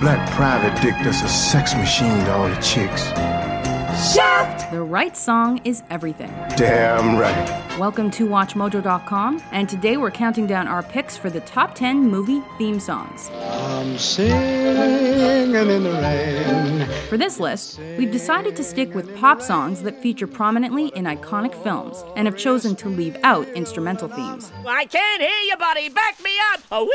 black private dick that's a sex machine to all the chicks. Shaft! The right song is everything. Damn right. Welcome to WatchMojo.com, and today we're counting down our picks for the top 10 movie theme songs. I'm singing in the rain. For this list, we've decided to stick with pop songs that feature prominently in iconic films, and have chosen to leave out instrumental themes. I can't hear you, buddy. Back me up. A wee,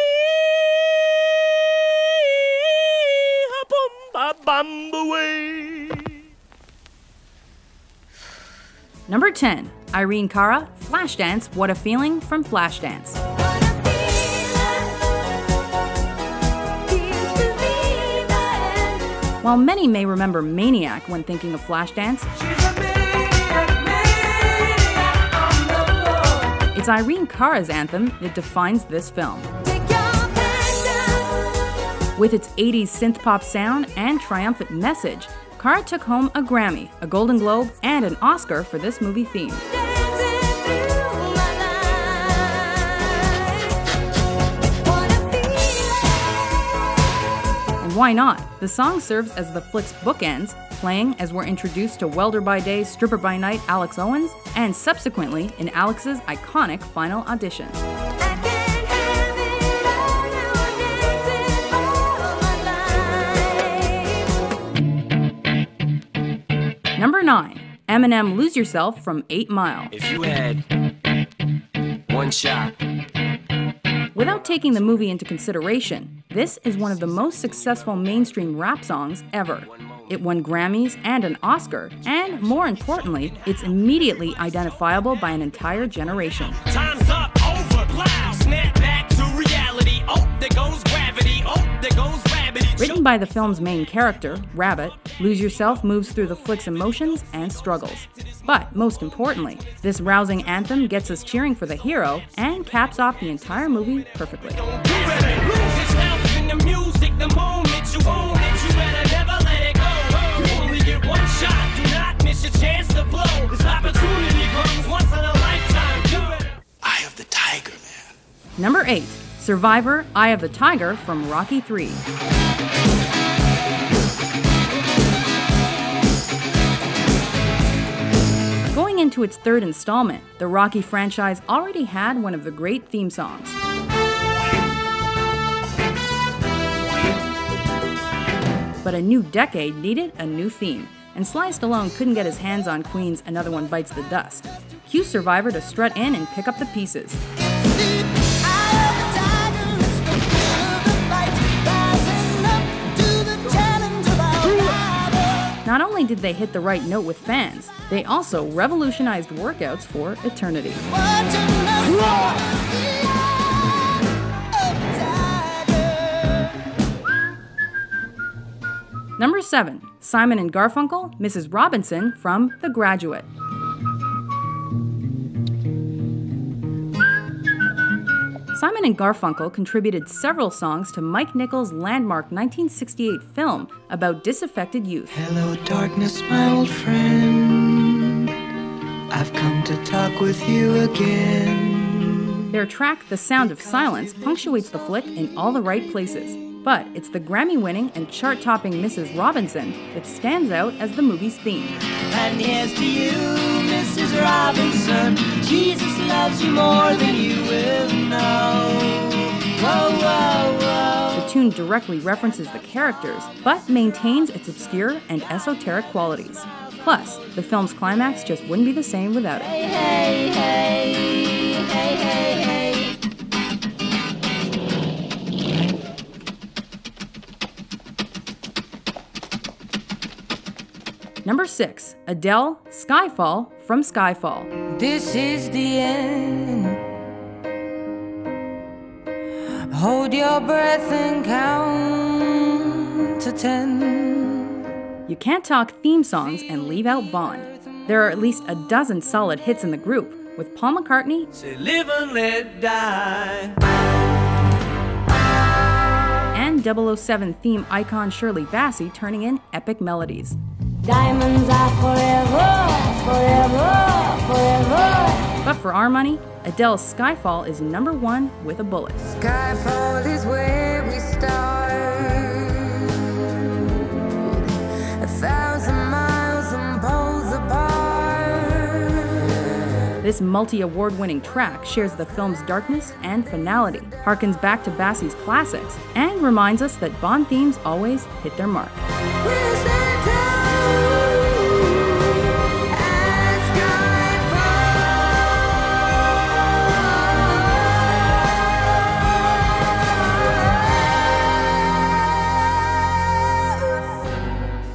a bum, a bum, a wee. Number 10, Irene Cara, Flashdance, What a Feeling from Flashdance. While many may remember Maniac when thinking of Flashdance, it's Irene Cara's anthem that defines this film. With its 80s synth-pop sound and triumphant message, Cara took home a Grammy, a Golden Globe, and an Oscar for this movie theme. And why not? The song serves as the flick's bookends, playing as we're introduced to welder by day, stripper by night Alex Owens, and subsequently in Alex's iconic final audition. Number 9, Eminem, Lose Yourself from 8 Mile. If you had one shot. Without taking the movie into consideration, this is one of the most successful mainstream rap songs ever. It won Grammys and an Oscar, and more importantly, it's immediately identifiable by an entire generation. Time's up, over, loud, snap back to reality. Oh, there goes gravity. Oh, there goes gravity. Written by the film's main character, Rabbit, Lose Yourself moves through the flick's emotions and struggles. But most importantly, this rousing anthem gets us cheering for the hero and caps off the entire movie perfectly. Eye of the Tiger, man. Number 8, Survivor, Eye of the Tiger from Rocky III. Going into its third installment, the Rocky franchise already had one of the great theme songs. But a new decade needed a new theme, and Sly Stallone couldn't get his hands on Queen's Another One Bites the Dust. Cue Survivor to strut in and pick up the pieces. Not only did they hit the right note with fans, they also revolutionized workouts for eternity. Number 7, Simon and Garfunkel, Mrs. Robinson from The Graduate. Simon and Garfunkel contributed several songs to Mike Nichols' landmark 1968 film about disaffected youth. Hello, darkness, my old friend. I've come to talk with you again. Their track, The Sound of Silence, punctuates the flick in all the right places. But it's the Grammy-winning and chart-topping Mrs. Robinson that stands out as the movie's theme. And here's to you, Mrs. Robinson. Jesus loves you more than you will know. Whoa, whoa, whoa. The tune directly references the characters, but maintains its obscure and esoteric qualities. Plus, the film's climax just wouldn't be the same without it. Hey, hey, hey, hey, hey, hey. Number 6, Adele, Skyfall from Skyfall. This is the end. Hold your breath and count to 10. You can't talk theme songs and leave out Bond. There are at least a dozen solid hits in the group, with Paul McCartney. Say live and let die. And 007 theme icon Shirley Bassey turning in epic melodies. Diamonds are forever, forever, forever. But for our money, Adele's Skyfall is number 1 with a bullet. Skyfall is where we start. This multi-award-winning track shares the film's darkness and finality, harkens back to Bassey's classics, and reminds us that Bond themes always hit their mark.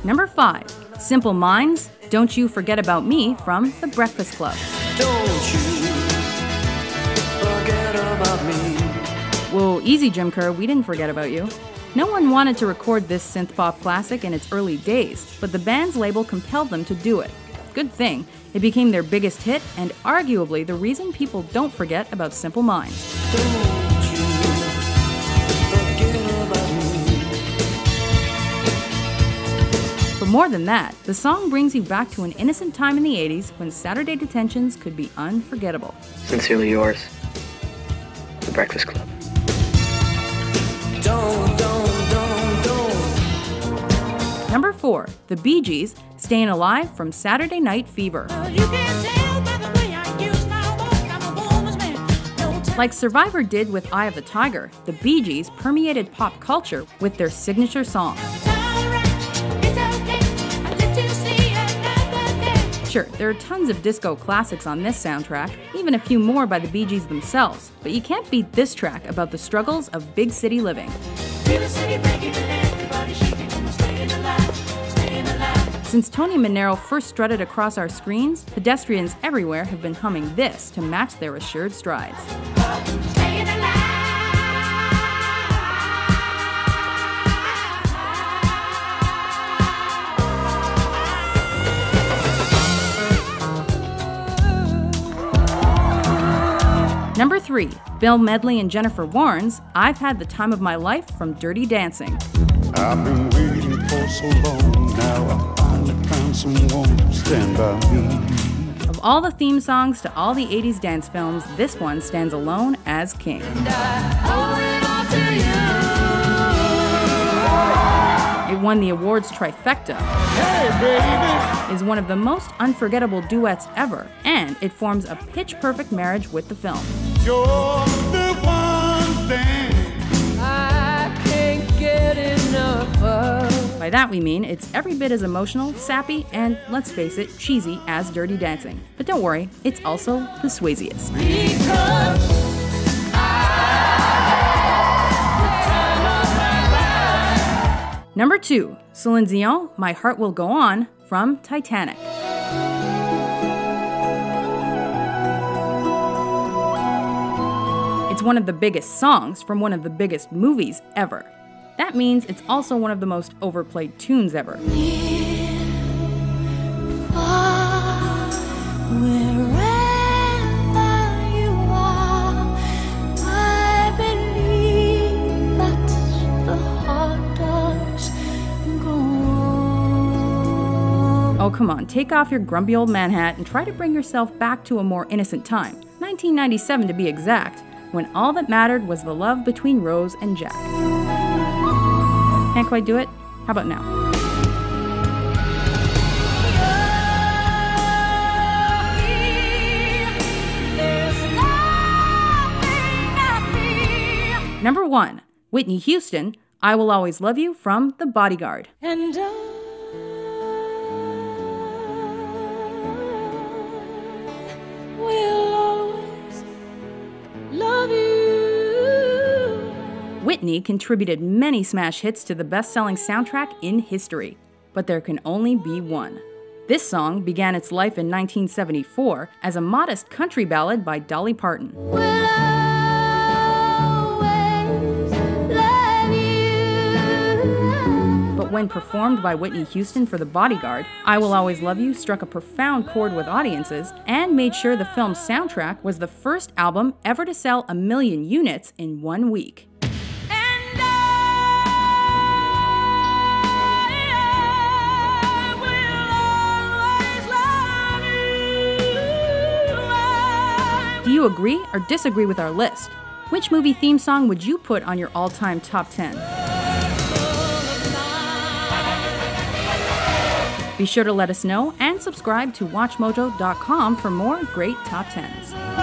Number 5, Simple Minds, Don't You Forget About Me from The Breakfast Club. Don't you forget about me. Whoa, easy Jim Kerr, we didn't forget about you. No one wanted to record this synth-pop classic in its early days, but the band's label compelled them to do it. Good thing, it became their biggest hit and arguably the reason people don't forget about Simple Minds. Don't you forget about me. But more than that, the song brings you back to an innocent time in the 80s when Saturday detentions could be unforgettable. Sincerely yours, The Breakfast Club. Don't. Number 4, The Bee Gees, Stayin' Alive from Saturday Night Fever. Like Survivor did with Eye of the Tiger, the Bee Gees permeated pop culture with their signature song. Sure, there are tons of disco classics on this soundtrack, even a few more by the Bee Gees themselves, but you can't beat this track about the struggles of big city living. Since Tony Manero first strutted across our screens, pedestrians everywhere have been humming this to match their assured strides. Number 3, Bill Medley and Jennifer Warnes, I've Had the Time of My Life from Dirty Dancing. I've been waiting for so long, now I finally found someone to stand by me. Of all the theme songs to all the 80s dance films, this one stands alone as king. And I owe it all to you. It won the awards trifecta. Hey, baby. Is one of the most unforgettable duets ever, and it forms a pitch-perfect marriage with the film. You're the one thing I can't get enough of. By that we mean it's every bit as emotional, sappy, and, let's face it, cheesy as Dirty Dancing. But don't worry, it's also the Swayziest. Number 2, Céline Dion, My Heart Will Go On, from Titanic. It's one of the biggest songs from one of the biggest movies ever. That means it's also one of the most overplayed tunes ever. Near, far, wherever you are, I believe that the heart does go on. Oh, come on, take off your grumpy old man hat and try to bring yourself back to a more innocent time, 1997 to be exact, when all that mattered was the love between Rose and Jack. Can't quite do it? How about now? Number 1, Whitney Houston, I Will Always Love You from The Bodyguard. And Whitney contributed many smash hits to the best-selling soundtrack in history, but there can only be one. This song began its life in 1974 as a modest country ballad by Dolly Parton. We'll always love you. But when performed by Whitney Houston for The Bodyguard, I Will Always Love You struck a profound chord with audiences and made sure the film's soundtrack was the first album ever to sell 1 million units in 1 week. Do you agree or disagree with our list? Which movie theme song would you put on your all-time top 10? Be sure to let us know and subscribe to WatchMojo.com for more great top 10s.